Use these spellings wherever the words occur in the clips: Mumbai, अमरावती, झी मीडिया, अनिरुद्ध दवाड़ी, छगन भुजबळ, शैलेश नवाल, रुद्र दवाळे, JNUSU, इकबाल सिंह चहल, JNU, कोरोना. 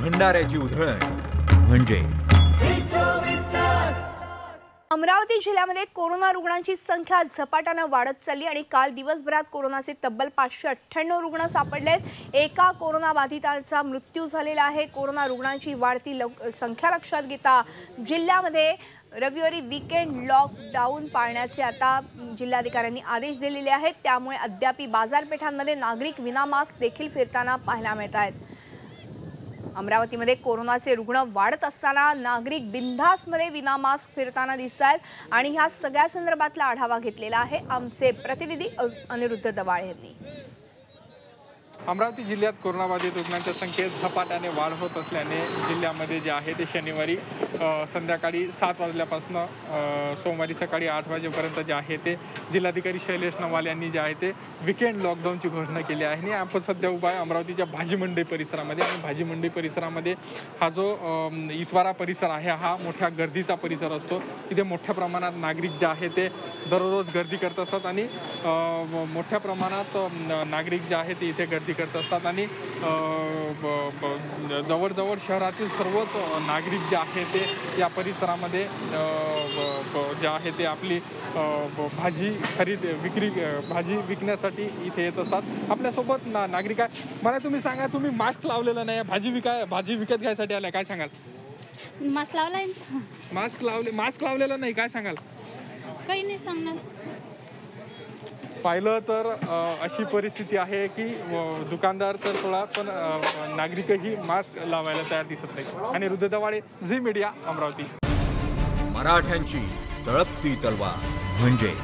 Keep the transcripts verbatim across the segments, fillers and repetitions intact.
भंडाऱ्याची उधळण म्हणजे अमरावती जिल्ह्यामध्ये कोरोना रुग्णांची संख्या झपाट्याने वाढत चालली आणि काल दिवसभरात कोरोनाचे तब्बल पाचशे अठ्ठ्याण्णव रुग्ण सापडलेत। एका कोरोनाबाधिताचा मृत्यू झालेला आहे। कोरोना रुग्णांची वाढती संख्या लक्षात घेता जिल्ह्यामध्ये रविवारी वीकेंड लॉकडाऊन पाळण्याचे आता जिल्हाधिकाऱ्यांनी आदेश दिलेले आहेत। त्यामुळे अद्यापही बाजारपेठांमध्ये नागरिक विना मास्क देखील फिरताना पाहायला मिळत आहेत। अमरावतीमध्ये कोरोनाचे रुग्ण वाढत असताना नागरिक बिंधासमध्ये विना मास्क फिरताना दिसतात आणि ह्या सगळ्या संदर्भातला आढावा घेतलेला आहे आमचे प्रतिनिधी अनिरुद्ध दवाड़ी यांनी। अमरावती जिल्ह्यात कोरोनाबाधित रुग्णांच्या संख्येत झपाट्याने वाढ होत असल्याने जिल्ह्यामध्ये जे आहे ते शनिवारी संध्याकाळी सात वाजल्यापासून सोमवारी सकाळी आठ वाजेपर्यंत जे आहे ते जिल्हाधिकारी शैलेश नवाल यांनी जे आहे ते वीकेंड लॉकडाऊनची घोषणा केली आहे। आणि आपण सध्या उभा आहे अमरावतीच्या भाजी मंडई परिसरामध्ये आणि भाजी मंडई परिसरामध्ये हा जो इतवारा परिसर आहे हा मोठ्या गर्दीचा परिसर असतो। इथे मोठ्या प्रमाणात नागरिक जे आहे ते दररोज गर्दी करत असतात आणि मोठ्या प्रमाणात नागरिक जे आहे ते इथे गर्दी करत असतात आणि जवळजवळ शहरातील सर्वच नागरिक जे आहे ते या परिसरामध्ये जे आहे ते आपली भाजी खरेदी विक्री भाजी विकण्यासाठी इथे येत असतात। आपल्यासोबत ना नागरिक आहे। मला तुम्ही सांगा, तुम्ही मास्क लावलेला नाही, भाजी विकाय भाजी विकत घ्यायसाठी आलाय, काय सांगाल? मास्क लावलाय मास्क लावले मास्क लावलेला नाही, काय सांगाल? काही नाही सांगणार। पाहिलं तर अशी परिस्थिती आहे की दुकानदार तर थोडा पण नागरिकही मास्क लावायला तयार दिसत नाही। आणि रुद्र दवाळे, झी मीडिया, अमरावती। मराठ्यांची तळपती तलवार म्हणजे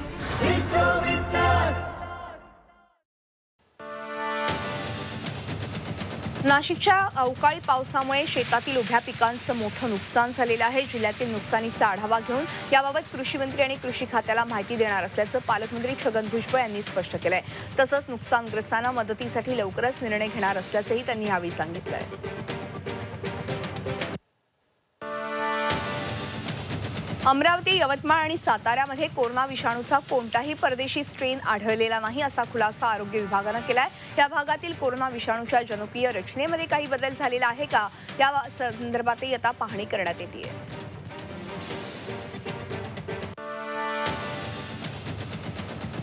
नाशिकच्या अवकाळी पावसामुळे शेतातील उभ्या पिकांचं मोठं नुकसान झालेलं आहे। जिल्ह्यातील नुकसानीचा आढावा घेऊन याबाबत कृषी मंत्री आणि कृषी खात्याला माहिती देणार असल्याचं पालकमंत्री छगन भुजबळ यांनी स्पष्ट केलं आहे। तसंच नुकसानग्रस्तांना मदतीसाठी लवकरच निर्णय घेणार असल्याचंही त्यांनी यावेळी सांगितलं आहे। अमरावती, यवतमाळ आणि साताऱ्यामध्ये कोरोना विषाणूचा कोणताही परदेशी स्ट्रेन आढळलेला नाही असा खुलासा आरोग्य विभागानं केला आहे। या भागातील कोरोना विषाणूच्या जनुकीय रचनेमध्ये काही बदल झालेला आहे का या संदर्भातही आता पाहणी करण्यात येते आहे।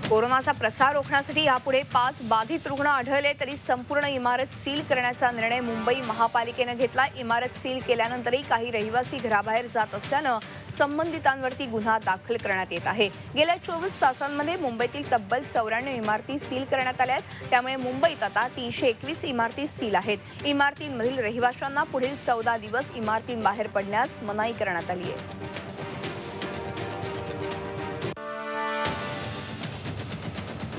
कोरोनाचा प्रसार रोखण्यासाठी यापुढे पाच बाधित रुग्ण आढळले तरी संपूर्ण इमारत सील करण्याचा निर्णय मुंबई महापालिकेने घेतला। इमारत सील केल्यानंतरही काही रहिवासी घराबाहेर जात असल्यानं संबंधितांवरती गुन्हा दाखल करण्यात येत आहे। गेल्या चोवीस तासांमध्ये मुंबईतील तब्बल चौऱ्याण्णव इमारती सील करण्यात आल्या आहेत। त्यामुळे मुंबईत आता तीनशे एकवीस इमारती सील आहेत। इमारतींमधील रहिवाशांना पुढील चौदा दिवस इमारतींबाहेर पडण्यास मनाई करण्यात आली आहे।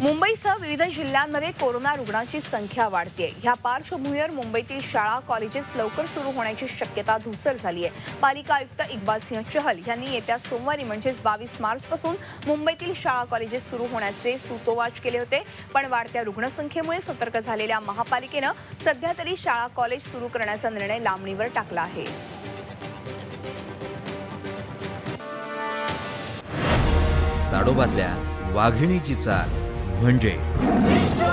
मुंबईसह विविध जिल्ह्यांमध्ये कोरोना रुग्णांची संख्या वाढते आहे। ह्या पार्श्वभूमीवर मुंबईतील शाळा कॉलेजेस लवकर सुरू होण्याची शक्यता धूसर झाली आहे। पालिका आयुक्त इकबाल सिंह चहल यांनी येत्या सोमवारी म्हणजेच बावीस मार्चपासून मुंबईतील शाळा कॉलेजेस सुरू होण्याचे सूतोवाच केले होते। पण वाढत्या रुग्णसंख्येमुळे सतर्क झालेल्या महापालिकेनं सध्या तरी शाळा कॉलेज सुरू करण्याचा निर्णय लांबणीवर टाकला आहे। ताडोबातल्या वाघिणीची चाल म्हणजे